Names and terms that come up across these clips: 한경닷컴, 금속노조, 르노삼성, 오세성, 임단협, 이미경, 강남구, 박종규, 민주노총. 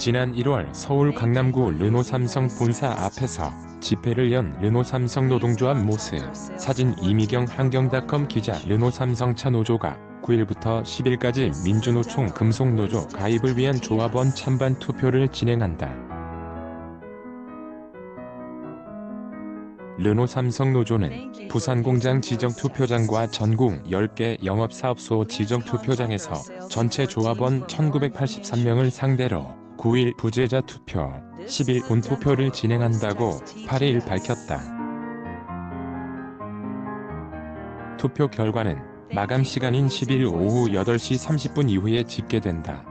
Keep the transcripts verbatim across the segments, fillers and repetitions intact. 지난 일월 서울 강남구 르노삼성 본사 앞에서 집회를 연 르노삼성 노동조합 모습, 사진 이미경 한경닷컴 기자. 르노삼성 차노조가 구일부터 십일까지 민주노총 금속노조 가입을 위한 조합원 찬반 투표를 진행한다. 르노삼성 노조는 부산공장 지정투표장과 전국 열 개 영업사업소 지정투표장에서 전체 조합원 천구백팔십삼 명을 상대로 구일 부재자 투표, 십일 본투표를 진행한다고 팔일 밝혔다. 투표 결과는 마감 시간인 십일 오후 여덟 시 삼십 분 이후에 집계된다.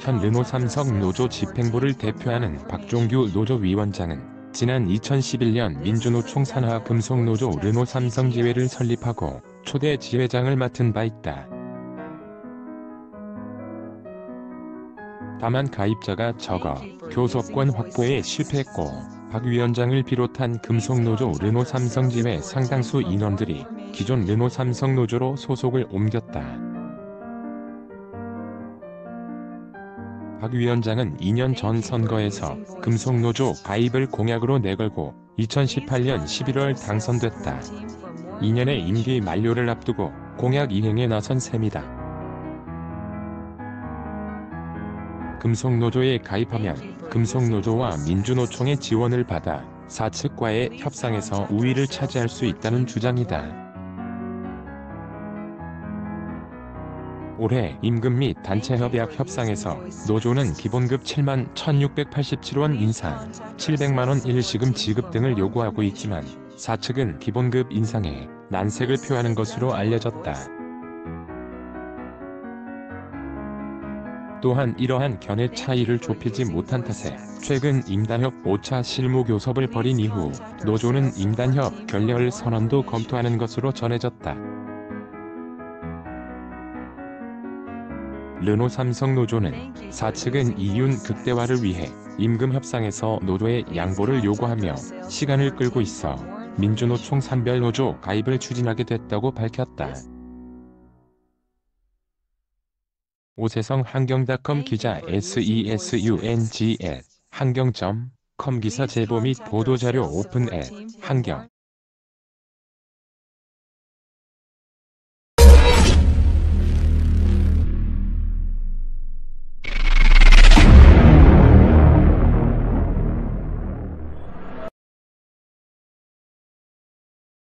현 르노삼성 노조 집행부를 대표하는 박종규 노조위원장은 지난 이천십일 년 민주노총 산하 금속노조 르노삼성 지회를 설립하고 초대 지회장을 맡은 바 있다. 다만 가입자가 적어 교섭권 확보에 실패했고, 박 위원장을 비롯한 금속노조 르노삼성 지회 상당수 인원들이 기존 르노삼성 노조로 소속을 옮겼다. 박 위원장은 이 년 전 선거에서 금속노조 가입을 공약으로 내걸고 이천십팔 년 십일월 당선됐다. 이 년의 임기 만료를 앞두고 공약 이행에 나선 셈이다. 금속노조에 가입하면 금속노조와 민주노총의 지원을 받아 사측과의 협상에서 우위를 차지할 수 있다는 주장이다. 올해 임금 및 단체협약 협상에서 노조는 기본급 칠만 천육백팔십칠 원 인상, 칠백만 원 일시금 지급 등을 요구하고 있지만, 사측은 기본급 인상에 난색을 표하는 것으로 알려졌다. 또한 이러한 견해 차이를 좁히지 못한 탓에 최근 임단협 오 차 실무 교섭을 벌인 이후 노조는 임단협 결렬 선언도 검토하는 것으로 전해졌다. 르노삼성 노조는 사측은 이윤 극대화를 위해 임금 협상에서 노조의 양보를 요구하며 시간을 끌고 있어 민주노총 산별노조 가입을 추진하게 됐다고 밝혔다. 오세성 한경닷컴 기자. 세스운지 앳 한경 닷컴 기사 제보 및 보도자료 오픈 앳 한경